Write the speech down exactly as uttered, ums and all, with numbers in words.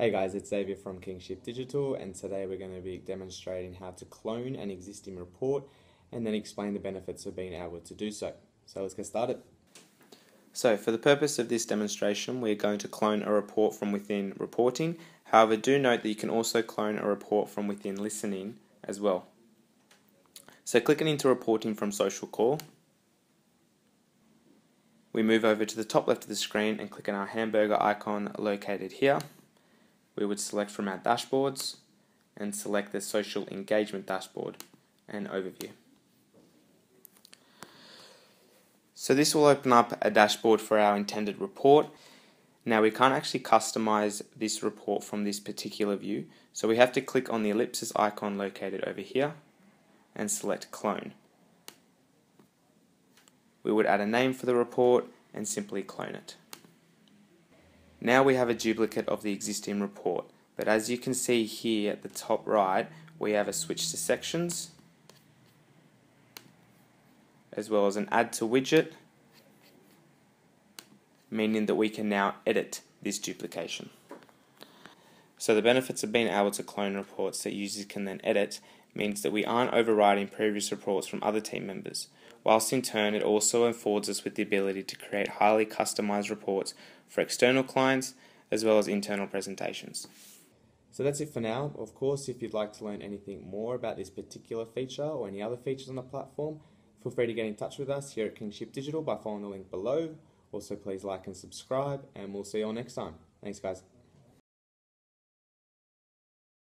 Hey guys, it's Xavier from Kingship Digital, and today we're going to be demonstrating how to clone an existing report and then explain the benefits of being able to do so. So let's get started. So for the purpose of this demonstration, we're going to clone a report from within reporting. However, do note that you can also clone a report from within listening as well. So clicking into reporting from Social Call, we move over to the top left of the screen and click on our hamburger icon located here. We would select from our dashboards and select the social engagement dashboard and overview. So this will open up a dashboard for our intended report. Now we can't actually customize this report from this particular view, so we have to click on the ellipsis icon located over here and select clone. We would add a name for the report and simply clone it. Now we have a duplicate of the existing report, but as you can see here at the top right, we have a switch to sections, as well as an add to widget, meaning that we can now edit this duplication. So the benefits of being able to clone reports that users can then edit means that we aren't overriding previous reports from other team members, whilst in turn it also affords us with the ability to create highly customized reports for external clients as well as internal presentations. So that's it for now. Of course, if you'd like to learn anything more about this particular feature or any other features on the platform, feel free to get in touch with us here at Kingship Digital by following the link below. Also, please like and subscribe, and we'll see you all next time. Thanks guys.